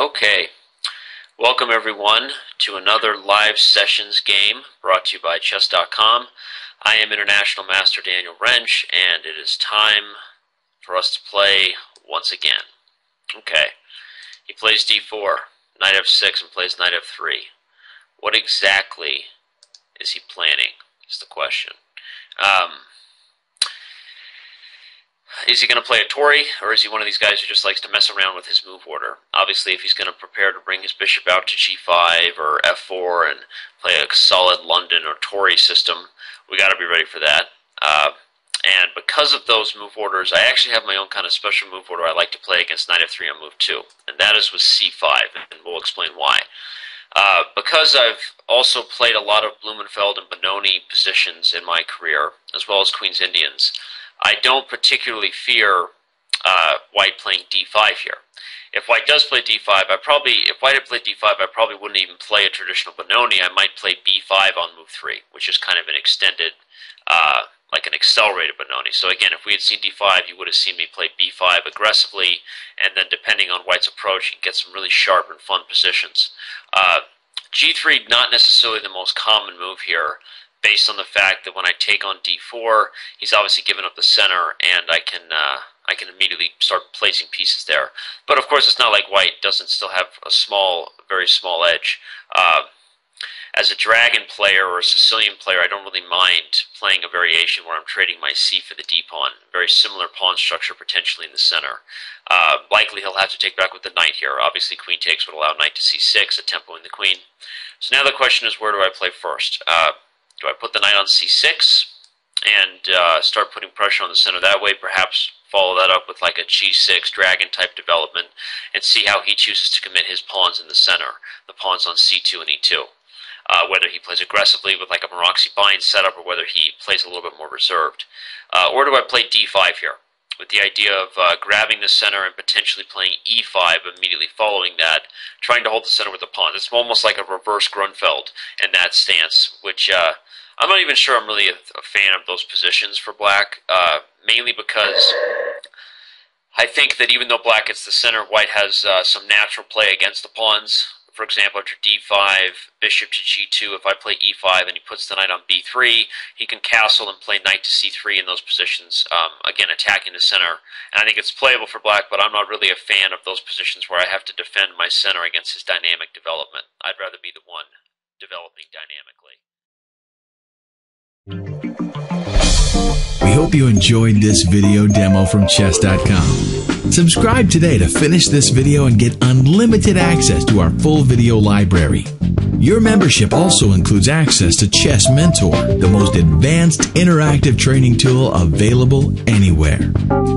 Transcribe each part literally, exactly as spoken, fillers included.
Okay, welcome everyone to another live sessions game brought to you by Chess dot com. I am International Master Daniel Rensch, and it is time for us to play once again. Okay, he plays d four, knight f six, and plays knight f three. What exactly is he planning is the question. Um, is he going to play a Tory, or is he one of these guys who just likes to mess around with his move order? Obviously, if he's going to prepare to bring his bishop out to g five or f four and play a solid London or Tory system, we got to be ready for that. Uh, and because of those move orders, I actually have my own kind of special move order I like to play against knight f three on move two, and that is with c five, and we'll explain why. Uh, because I've also played a lot of Blumenfeld and Benoni positions in my career, as well as Queens Indians, I don't particularly fear uh, white playing d five here. If white does play d five, I probably, if white had played d five, I probably wouldn't even play a traditional Benoni. I might play b five on move three, which is kind of an extended, uh, like an accelerated Benoni. So again, if we had seen d five, you would have seen me play b five aggressively, and then depending on white's approach, you can get some really sharp and fun positions. Uh, g three, not necessarily the most common move here, based on the fact that when I take on d four, he's obviously given up the center, and I can uh, I can immediately start placing pieces there. But of course, it's not like white doesn't still have a small, very small edge. Uh, as a dragon player or a Sicilian player, I don't really mind playing a variation where I'm trading my c for the d pawn. Very similar pawn structure potentially in the center. Uh, likely he'll have to take back with the knight here. Obviously, queen takes would allow knight to c six, a tempoing the queen. So now the question is, where do I play first? Uh, Do I put the knight on c six and uh, start putting pressure on the center that way, perhaps follow that up with like a g six dragon-type development and see how he chooses to commit his pawns in the center, the pawns on c two and e two, uh, whether he plays aggressively with like a Maroxy bind setup or whether he plays a little bit more reserved? Uh, or do I play d five here, with the idea of uh, grabbing the center and potentially playing e five immediately following that, trying to hold the center with the pawn? It's almost like a reverse Grunfeld in that stance, which uh, I'm not even sure I'm really a, a fan of those positions for black, uh, mainly because I think that even though black gets the center, white has uh, some natural play against the pawns. For example, after d five, bishop to g two, if I play e five and he puts the knight on b three, he can castle and play knight to c three in those positions, um, again, attacking the center. And I think it's playable for black, but I'm not really a fan of those positions where I have to defend my center against his dynamic development. I'd rather be the one developing dynamically. We hope you enjoyed this video demo from Chess dot com. Subscribe today to finish this video and get unlimited access to our full video library. Your membership also includes access to Chess Mentor, the most advanced interactive training tool available anywhere.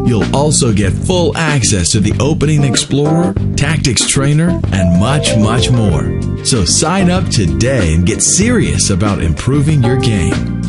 You'll also get full access to the Opening Explorer, Tactics Trainer, and much, much more. So sign up today and get serious about improving your game.